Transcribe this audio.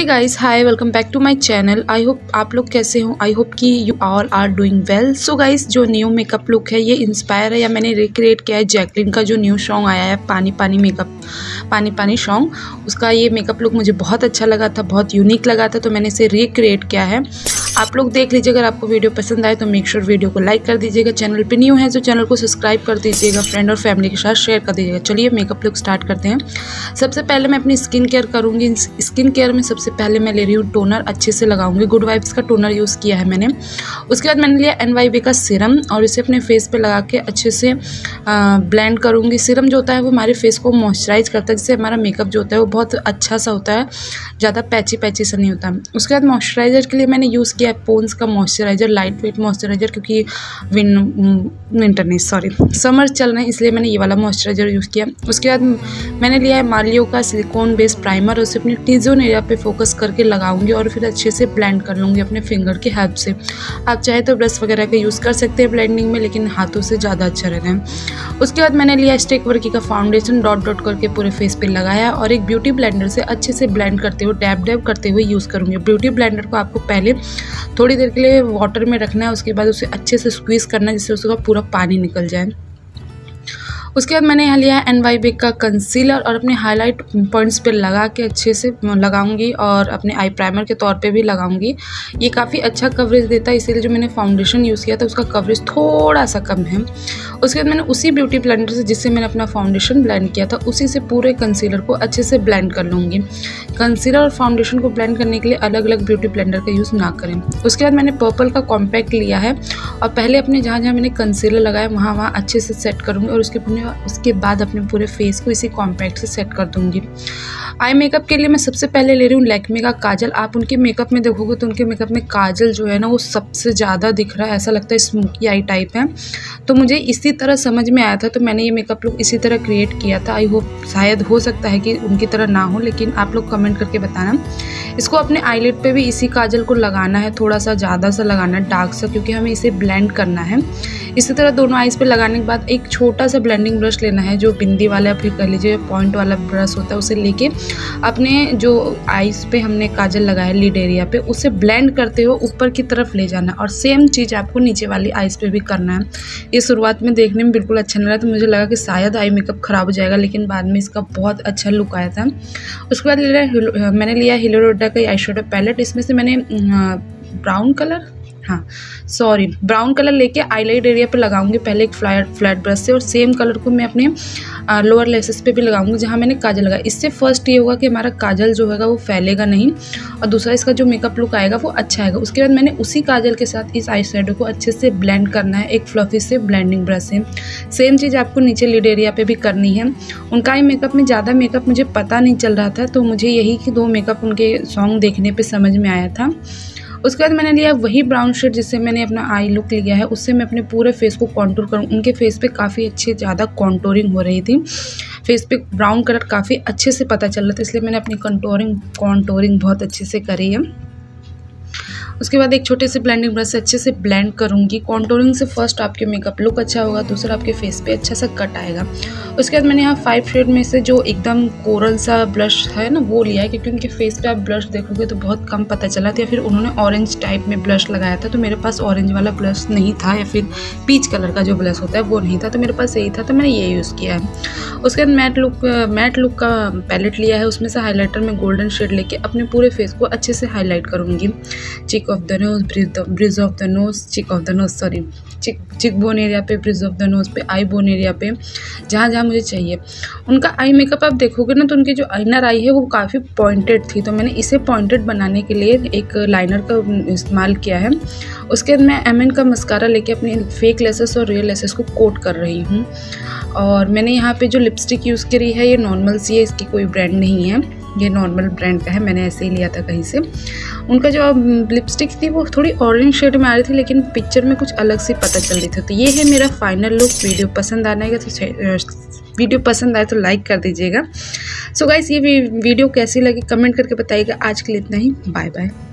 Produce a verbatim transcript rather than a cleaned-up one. Hey guys, hi, welcome back to my channel. I hope आप लोग कैसे हो। आई होप कि you all are doing well. So guys, जो new makeup look है ये इंस्पायर है या मैंने रिक्रिएट किया है जैकलिन का जो न्यू सॉन्ग आया है पानी पानी मेकअप पानी पानी सॉन्ग, उसका ये मेकअप लुक मुझे बहुत अच्छा लगा था, बहुत यूनिक लगा था, तो मैंने इसे रिक्रिएट किया है। आप लोग देख लीजिए। अगर आपको वीडियो पसंद आए तो मेक श्योर वीडियो को लाइक कर दीजिएगा। चैनल पे न्यू है तो चैनल को सब्सक्राइब कर दीजिएगा, फ्रेंड और फैमिली के साथ शेयर कर दीजिएगा। चलिए मेकअप लुक स्टार्ट करते हैं। सबसे पहले मैं अपनी स्किन केयर करूँगी। स्किन केयर में सबसे पहले मैं ले रही हूँ टोनर, अच्छे से लगाऊंगी। गुड वाइब्स का टोनर यूज़ किया है मैंने। उसके बाद मैंने लिया एन वाई वी का सीरम और इसे अपने फेस पे लगा के अच्छे से ब्लेंड करूँगी। सीरम जो होता है वो हमारे फेस को मॉइस्चराइज करता है, जिससे हमारा मेकअप जो होता है वो बहुत अच्छा सा होता है, ज़्यादा पैची पैची सा नहीं होता। उसके बाद मॉइस्चराइज़र के लिए मैंने यूज़ किया आईपॉन्ड्स का मॉइस्चराइज़र, लाइट वेट मॉइस्चराइज़र, क्योंकि विन विंटर नहीं सॉरी समर चल रहे हैं, इसलिए मैंने ये वाला मॉइस्चराइज़र यूज़ किया। उसके बाद मैंने लिया है मालियो का सिलिकॉन बेस प्राइमर और उसे अपनी टीजोन एरिया पे फोकस करके लगाऊंगी और फिर अच्छे से ब्लेंड कर लूँगी अपने फिंगर के हेल्प से। आप चाहे तो ब्रश वगैरह का यूज़ कर सकते हैं ब्लेंडिंग में, लेकिन हाथों से ज़्यादा अच्छा रहता है। उसके बाद मैंने लिया स्टिकवर्की का फाउंडेशन, डॉट डॉट करके पूरे फेस पे लगाया और एक ब्यूटी ब्लेंडर से अच्छे से ब्लेंड करते हुए, डैब डैब करते हुए यूज़ करूँगी। ब्यूटी ब्लेंडर को आपको पहले थोड़ी देर के लिए वाटर में रखना है, उसके बाद उसे अच्छे से स्क्वीज़ करना है जिससे उसका पूरा पानी निकल जाए। उसके बाद मैंने यहाँ लिया है एन वाई बैग का कंसीलर और अपने हाईलाइट पॉइंट्स पे लगा के अच्छे से लगाऊंगी और अपने आई प्राइमर के तौर पे भी लगाऊंगी। ये काफ़ी अच्छा कवरेज देता है, इसीलिए जो मैंने फाउंडेशन यूज़ किया था उसका कवरेज थोड़ा सा कम है। उसके बाद मैंने उसी ब्यूटी ब्लेंडर से जिससे मैंने अपना फाउंडेशन ब्लेंड किया था उसी से पूरे कंसीलर को अच्छे से ब्लेंड कर लूँगी। कंसीलर और फाउंडेशन को ब्लेंड करने के लिए अलग अलग ब्यूटी ब्लेंडर का यूज़ ना करें। उसके बाद मैंने पर्पल का कॉम्पैक्ट लिया है और पहले अपने जहाँ जहाँ मैंने कंसीलर लगाया वहाँ वहाँ अच्छे से सेट करूँगी और उसके उसके बाद अपने पूरे फेस को इसी कॉम्पैक्ट से सेट कर दूंगी। आई मेकअप के लिए मैं सबसे पहले ले रही हूँ लैक्मे का काजल। आप उनके मेकअप में देखोगे तो उनके मेकअप में काजल जो है ना वो सबसे ज़्यादा दिख रहा है, ऐसा लगता है स्मोकी आई टाइप है। तो मुझे इसी तरह समझ में आया था, तो मैंने ये मेकअप लुक इसी तरह क्रिएट किया था। आई होप शायद हो सकता है कि उनकी तरह ना हो, लेकिन आप लोग कमेंट करके बताना। इसको अपने आईलिड पे भी इसी काजल को लगाना है, थोड़ा सा ज़्यादा सा लगाना है, डार्क सा, क्योंकि हमें इसे ब्लेंड करना है। इसी तरह दोनों आईज पे लगाने के बाद एक छोटा सा ब्लेंडिंग ब्रश लेना है, जो बिंदी वाला फिर कह लीजिए पॉइंट वाला ब्रश होता है, उसे लेके अपने जो आईज पे हमने काजल लगाया लिड एरिया पे उसे ब्लेंड करते हुए ऊपर की तरफ ले जाना और सेम चीज़ आपको नीचे वाली आईज पे भी करना है। ये शुरुआत में देखने में बिल्कुल अच्छा नहीं लगा, तो मुझे लगा कि शायद आई मेकअप ख़राब हो जाएगा, लेकिन बाद में इसका बहुत अच्छा लुक आया था। उसके बाद ले लिया मैंने लिया लेलोरो का आई शेडो पैलेट। इसमें से मैंने ब्राउन कलर हाँ सॉरी ब्राउन कलर लेके आईलाइट एरिया पे लगाऊंगी पहले एक फ्लैट फ्लैट ब्रश से और सेम कलर को मैं अपने लोअर लेसेस पे भी लगाऊंगी जहाँ मैंने काजल लगाया। इससे फर्स्ट ये होगा कि हमारा काजल जो होगा वो फैलेगा नहीं और दूसरा इसका जो मेकअप लुक आएगा वो अच्छा आएगा। उसके बाद मैंने उसी काजल के साथ इस आई शेडो को अच्छे से ब्लेंड करना है एक फ्लफी से ब्लेंडिंग ब्रश से। सेम चीज़ आपको नीचे लिड एरिया पर भी करनी है। उनका ही मेकअप में ज़्यादा मेकअप मुझे पता नहीं चल रहा था, तो मुझे यही कि दो मेकअप उनके सॉन्ग देखने पर समझ में आया था। उसके बाद मैंने लिया वही ब्राउन शेड जिससे मैंने अपना आई लुक लिया है, उससे मैं अपने पूरे फेस को कॉन्टूर करूँ। उनके फेस पे काफ़ी अच्छी ज़्यादा कॉन्टूरिंग हो रही थी, फेस पे ब्राउन कलर काफ़ी अच्छे से पता चल रहा था, इसलिए मैंने अपनी कंटूरिंग कॉन्टूरिंग बहुत अच्छे से करी है। उसके बाद एक छोटे से ब्लेंडिंग ब्रश से अच्छे से ब्लेंड करूँगी। कॉन्टूरिंग से फर्स्ट आपके मेकअप लुक अच्छा होगा, दूसरा आपके फेस पे अच्छा सा कट आएगा। उसके बाद मैंने यहाँ फाइव शेड में से जो एकदम कोरल सा ब्लश है ना वो लिया है, क्योंकि उनके फेस पे आप ब्लश देखोगे तो बहुत कम पता चला था, या फिर उन्होंने ऑरेंज टाइप में ब्लश लगाया था, तो मेरे पास ऑरेंज वाला ब्लश नहीं था, या फिर पीच कलर का जो ब्लश होता है वो नहीं था, तो मेरे पास यही था, तो मैंने ये यूज़ किया है। उसके बाद मैट लुक मैट लुक का पैलेट लिया है। उसमें से हाईलाइटर में गोल्डन शेड लेके अपने पूरे फेस को अच्छे से हाईलाइट करूँगी। Cheek of the nose, bridge of the nose, cheek of the nose sorry cheek cheek bone area पे, ब्रिज ऑफ द नोज पे, आई बोन एरिया पे, जहाँ जहाँ मुझे चाहिए। उनका आई मेकअप आप देखोगे ना तो उनकी जो आइनर आई है वो काफ़ी पॉइंटेड थी, तो मैंने इसे पॉइंटेड बनाने के लिए एक लाइनर का इस्तेमाल किया है। उसके बाद मैं एम एन का मस्कारा लेके अपने फेक लेसेस और रियल लेसेस को कोट कर रही हूँ। और मैंने यहाँ पे जो लिपस्टिक यूज़ करी है ये नॉर्मल सी है, इसकी कोई ब्रांड नहीं है, ये नॉर्मल ब्रांड का है, मैंने ऐसे ही लिया था कहीं से। उनका जो लिपस्टिक थी वो थोड़ी ऑरेंज शेड में आ रही थी, लेकिन पिक्चर में कुछ अलग सी पता चल रही थी। तो ये है मेरा फाइनल लुक। वीडियो पसंद आने का तो वीडियो पसंद आए तो लाइक कर दीजिएगा। सो गाइस, ये वीडियो कैसी लगी कमेंट करके बताइएगा। आज के लिए इतना ही, बाय बाय।